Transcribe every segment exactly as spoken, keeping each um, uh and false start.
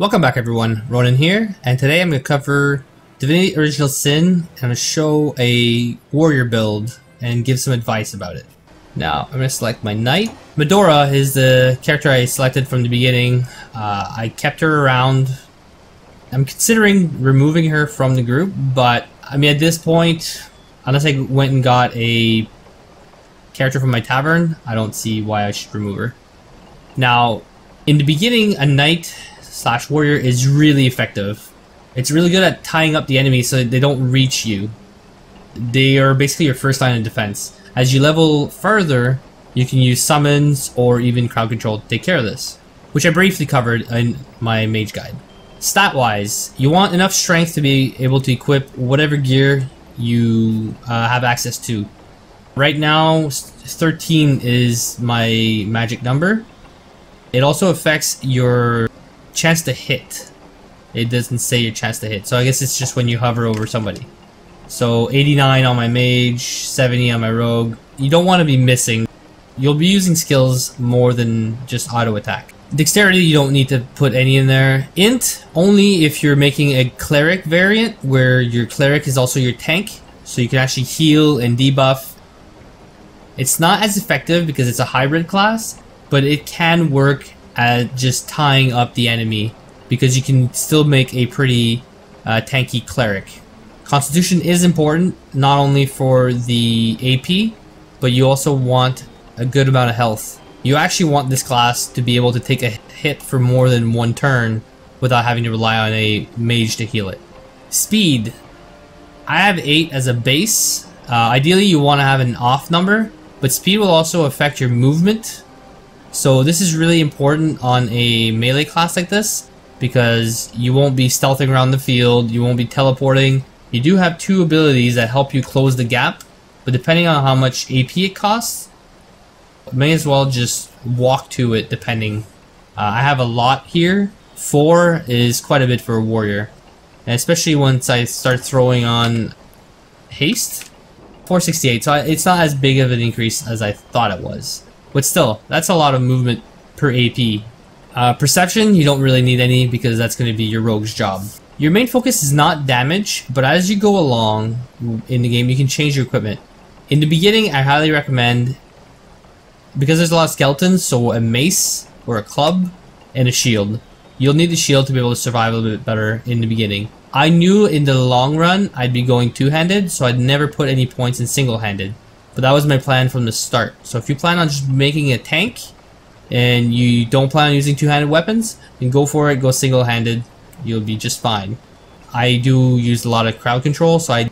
Welcome back everyone, Ronan here, and today I'm going to cover Divinity Original Sin, and I'm going to show a warrior build and give some advice about it. Now, I'm going to select my knight. Medora is the character I selected from the beginning. Uh, I kept her around. I'm considering removing her from the group, but I mean at this point, unless I went and got a character from my tavern, I don't see why I should remove her. Now, in the beginning, a knight slash warrior is really effective. It's really good at tying up the enemy so they don't reach you. They are basically your first line of defense. As you level further, you can use summons or even crowd control to take care of this, which I briefly covered in my mage guide. Stat wise, you want enough strength to be able to equip whatever gear you uh, have access to. Right now, thirteen is my magic number. It also affects your chance to hit. It doesn't say your chance to hit, so I guess it's just when you hover over somebody. So eighty-nine on my mage, seventy on my rogue. You don't want to be missing. You'll be using skills more than just auto attack. Dexterity, you don't need to put any in there. Int, only if you're making a cleric variant where your cleric is also your tank, so you can actually heal and debuff. It's not as effective because it's a hybrid class, but it can work at just tying up the enemy because you can still make a pretty uh, tanky cleric. Constitution is important, not only for the A P, but you also want a good amount of health. You actually want this class to be able to take a hit for more than one turn without having to rely on a mage to heal it. Speed. I have eight as a base. Uh, ideally you want to have an off number, but speed will also affect your movement. So this is really important on a melee class like this because you won't be stealthing around the field, you won't be teleporting. You do have two abilities that help you close the gap, but depending on how much A P it costs, may as well just walk to it depending. Uh, I have a lot here. Four is quite a bit for a warrior, and especially once I start throwing on haste. four sixty-eight, so it's not as big of an increase as I thought it was. But still, that's a lot of movement per A P. Uh, perception, you don't really need any because that's going to be your rogue's job. Your main focus is not damage, but as you go along in the game, you can change your equipment. In the beginning, I highly recommend, because there's a lot of skeletons, so a mace or a club and a shield. You'll need the shield to be able to survive a little bit better in the beginning. I knew in the long run, I'd be going two-handed, so I'd never put any points in single-handed. But that was my plan from the start. So if you plan on just making a tank and you don't plan on using two-handed weapons, then go for it, go single-handed, you'll be just fine. I do use a lot of crowd control, so I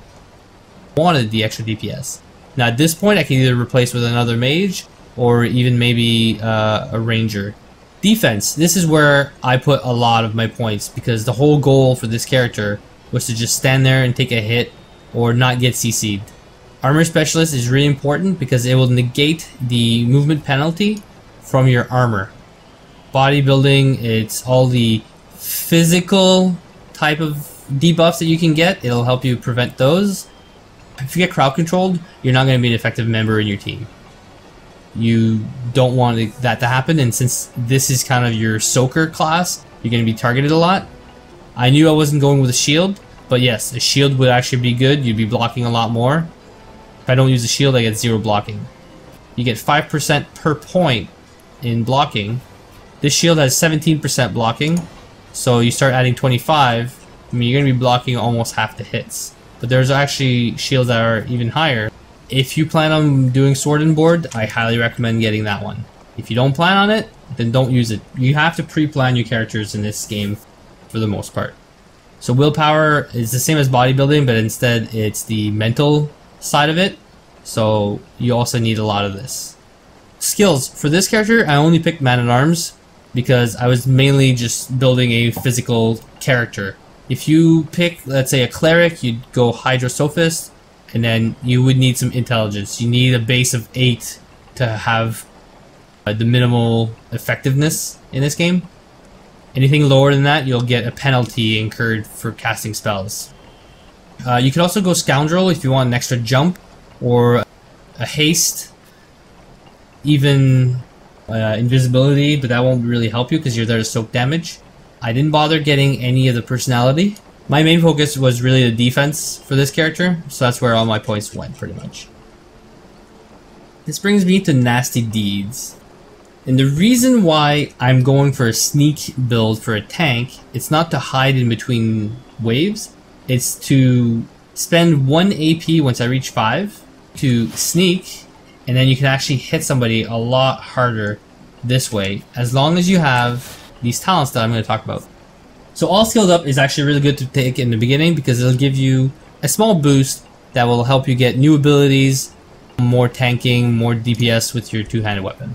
wanted the extra D P S. Now at this point I can either replace with another mage or even maybe uh, a ranger. Defense, this is where I put a lot of my points because the whole goal for this character was to just stand there and take a hit or not get C C'd. Armor Specialist is really important because it will negate the movement penalty from your armor. Bodybuilding, it's all the physical type of debuffs that you can get. It'll help you prevent those. If you get crowd controlled, you're not going to be an effective member in your team. You don't want that to happen, and since this is kind of your soaker class, you're going to be targeted a lot. I knew I wasn't going with a shield, but yes, a shield would actually be good. You'd be blocking a lot more. If I don't use the shield, I get zero blocking. You get five percent per point in blocking. This shield has seventeen percent blocking, so you start adding twenty-five. I mean, you're going to be blocking almost half the hits. But there's actually shields that are even higher. If you plan on doing sword and board, I highly recommend getting that one. If you don't plan on it, then don't use it. You have to pre-plan your characters in this game for the most part. So willpower is the same as bodybuilding, but instead it's the mental side of it, so you also need a lot of this. Skills. For this character, I only picked Man-at-Arms because I was mainly just building a physical character. If you pick, let's say, a cleric, you'd go Hydrosophist, and then you would need some intelligence. You need a base of eight to have uh, the minimal effectiveness in this game. Anything lower than that, you'll get a penalty incurred for casting spells. Uh, you can also go Scoundrel if you want an extra jump or a haste, even uh, invisibility, but that won't really help you because you're there to soak damage. I didn't bother getting any of the personality. My main focus was really the defense for this character, so that's where all my points went, pretty much. This brings me to Nasty Deeds. And the reason why I'm going for a sneak build for a tank, it's not to hide in between waves, it's to spend one A P once I reach five to sneak, and then you can actually hit somebody a lot harder this way, as long as you have these talents that I'm going to talk about. So all skilled up is actually really good to take in the beginning because it'll give you a small boost that will help you get new abilities, more tanking, more D P S with your two-handed weapon.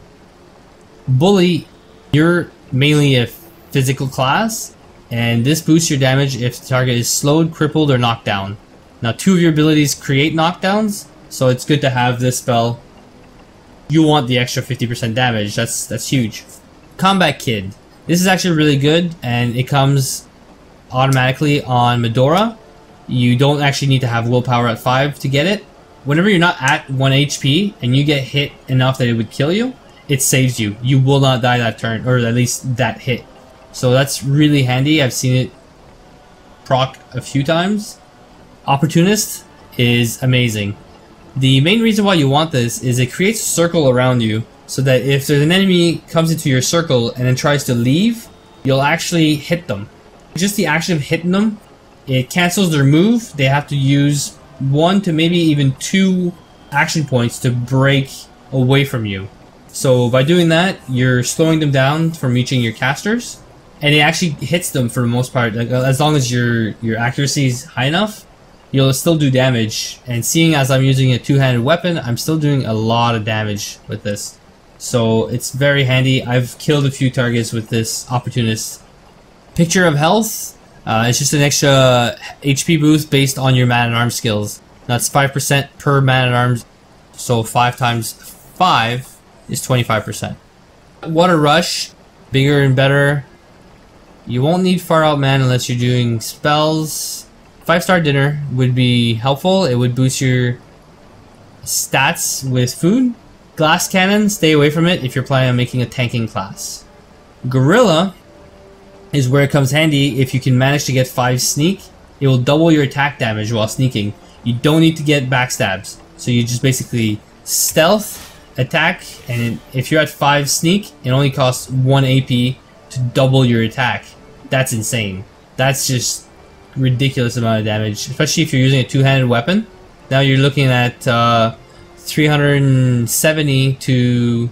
Bully, you're mainly a physical class, and this boosts your damage if the target is slowed, crippled, or knocked down. Now two of your abilities create knockdowns, so it's good to have this spell. You want the extra fifty percent damage, that's, that's huge. Combat Kid. This is actually really good, and it comes automatically on Medora. You don't actually need to have willpower at five to get it. Whenever you're not at one H P and you get hit enough that it would kill you, it saves you. You will not die that turn, or at least that hit. So that's really handy. I've seen it proc a few times. Opportunist is amazing. The main reason why you want this is it creates a circle around you, so that if there's an enemy comes into your circle and then tries to leave, you'll actually hit them. Just the action of hitting them, it cancels their move. They have to use one to maybe even two action points to break away from you. So by doing that, you're slowing them down from reaching your casters, and it actually hits them for the most part. Like, as long as your your accuracy is high enough, you'll still do damage. And seeing as I'm using a two-handed weapon, I'm still doing a lot of damage with this. So it's very handy. I've killed a few targets with this Opportunist. Picture of Health. Uh, it's just an extra H P boost based on your Man-at-Arms skills. That's five percent per Man-at-Arms, so five times five. Is twenty-five percent. Water Rush, bigger and better. You won't need Far Out Man unless you're doing spells. Five-star dinner would be helpful. It would boost your stats with food. Glass Cannon, stay away from it if you're planning on making a tanking class. Gorilla is where it comes handy if you can manage to get five sneak. It will double your attack damage while sneaking. You don't need to get backstabs, so you just basically stealth, attack, and if you're at five sneak, it only costs one A P to double your attack. That's insane. That's just ridiculous amount of damage, especially if you're using a two-handed weapon. Now you're looking at uh, three hundred seventy to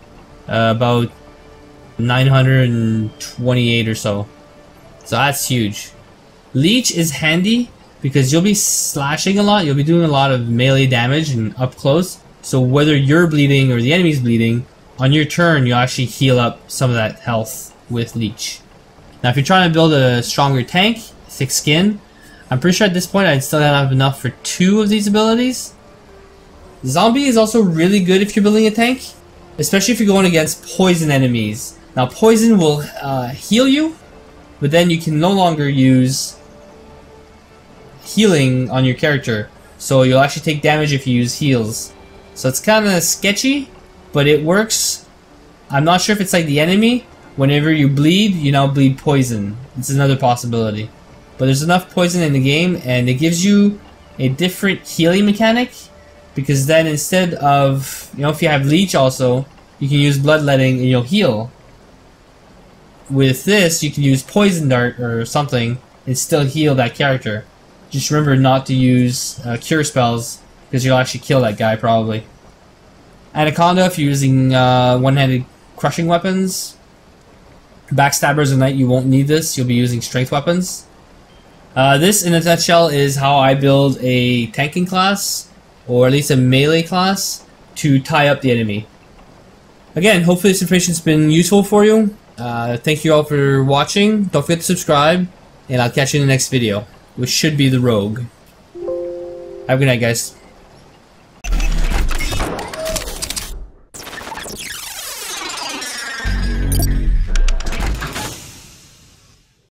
uh, about nine hundred twenty-eight or so. So that's huge. Leech is handy because you'll be slashing a lot. You'll be doing a lot of melee damage and up close. So whether you're bleeding or the enemy's bleeding, on your turn you'll actually heal up some of that health with Leech. Now if you're trying to build a stronger tank, Thick Skin, I'm pretty sure at this point I'd still have enough for two of these abilities. Zombie is also really good if you're building a tank, especially if you're going against poison enemies. Now poison will uh, heal you, but then you can no longer use healing on your character. So you'll actually take damage if you use heals. So it's kind of sketchy, but it works. I'm not sure if it's like the enemy. Whenever you bleed, you now bleed poison. It's another possibility. But there's enough poison in the game, and it gives you a different healing mechanic. Because then instead of, you know, if you have Leech also, you can use Bloodletting and you'll heal. With this, you can use Poison Dart or something and still heal that character. Just remember not to use uh, cure spells, because you'll actually kill that guy, probably. Anaconda, if you're using uh, one-handed crushing weapons. Backstabbers and Knight, you won't need this. You'll be using strength weapons. Uh, this, in a nutshell, is how I build a tanking class, or at least a melee class, to tie up the enemy. Again, hopefully this information's been useful for you. Uh, thank you all for watching. Don't forget to subscribe, and I'll catch you in the next video, which should be the Rogue. Have a good night, guys.